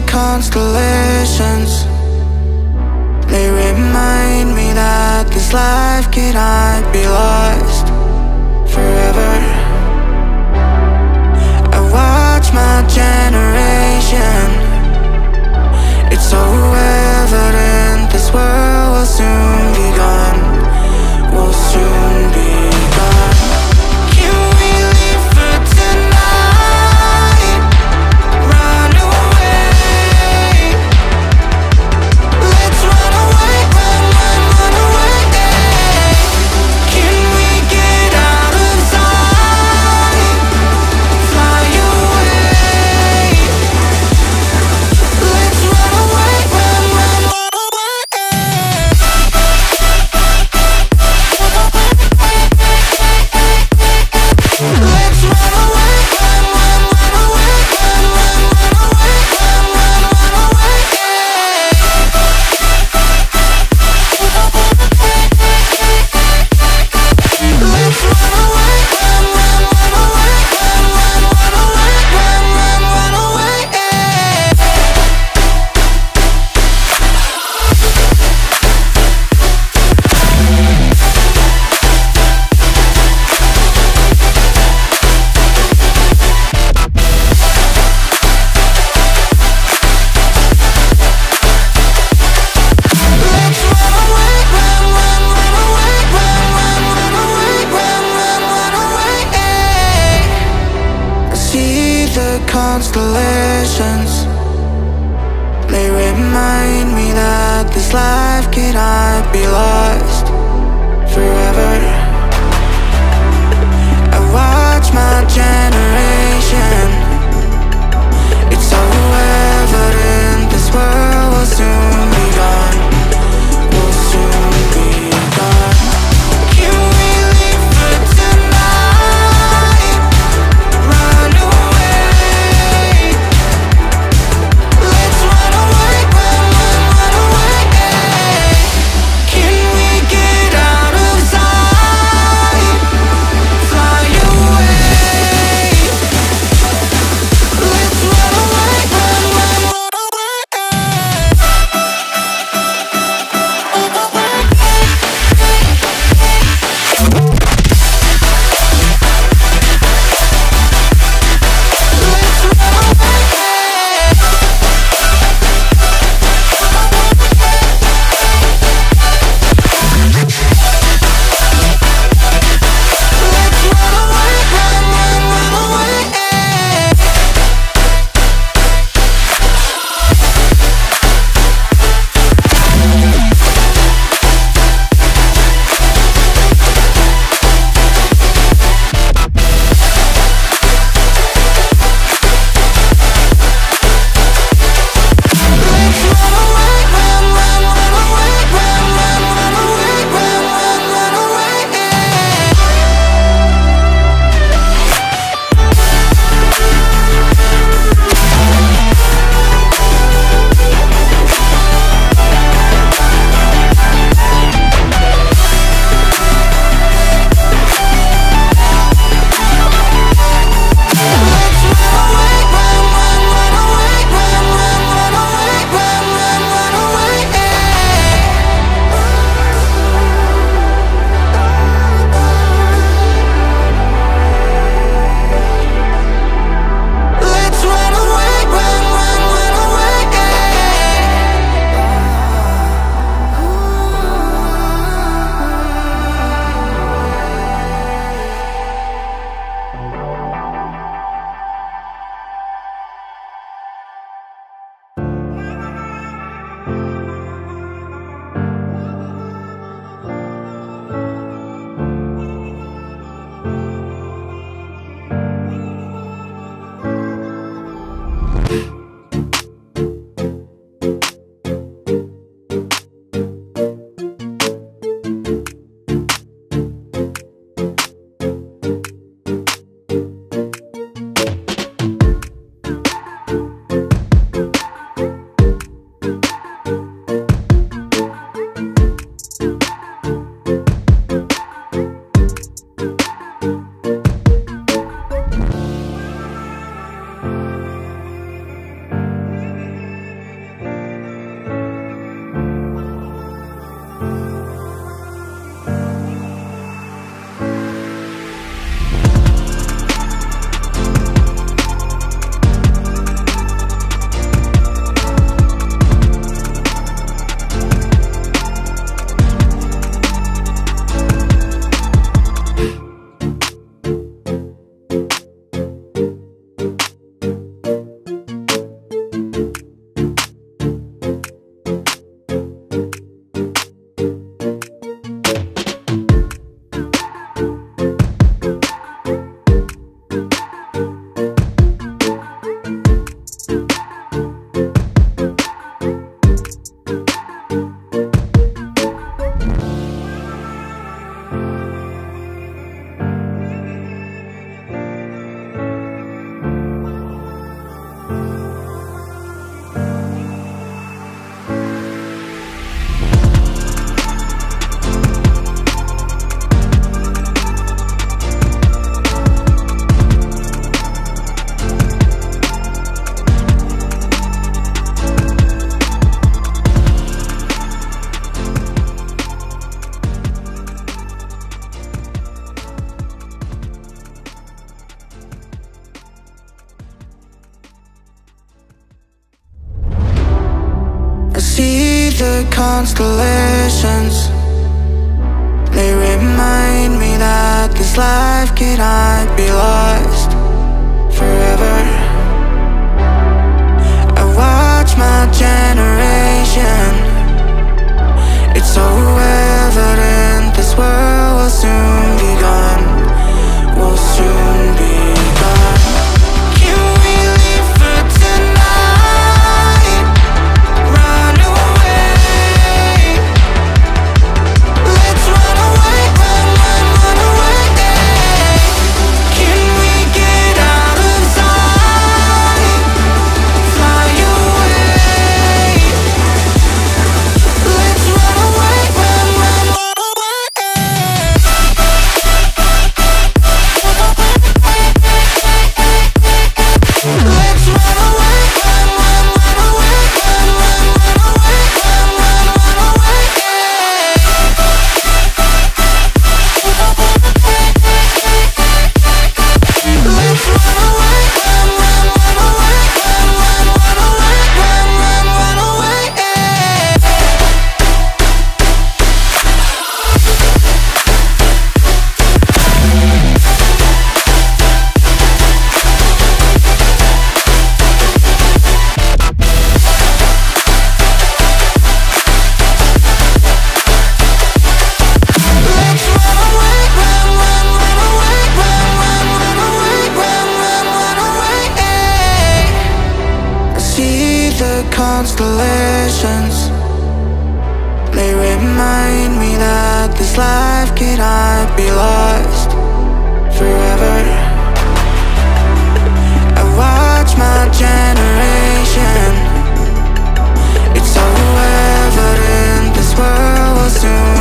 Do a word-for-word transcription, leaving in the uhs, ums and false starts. the constellations, they remind me that this life cannot be lost forever. I watch my generation, it's so evident this world will soon be gone, will soon be gone. Can we leave for tonight? Constellations, they remind me that this life cannot be lost forever. I watch my generation, it's so evident this world will soon be gone, will soon be gone. Can we leave for tonight? Can we get out of sight? constellations, they remind me that this life cannot be lost forever. I watch my generation, it's so evident this world will soon be gone, will soon be gone. Can we leave for tonight? Constellations, they remind me that this life cannot be lost forever. I watch my generation, it's so evident this world will soon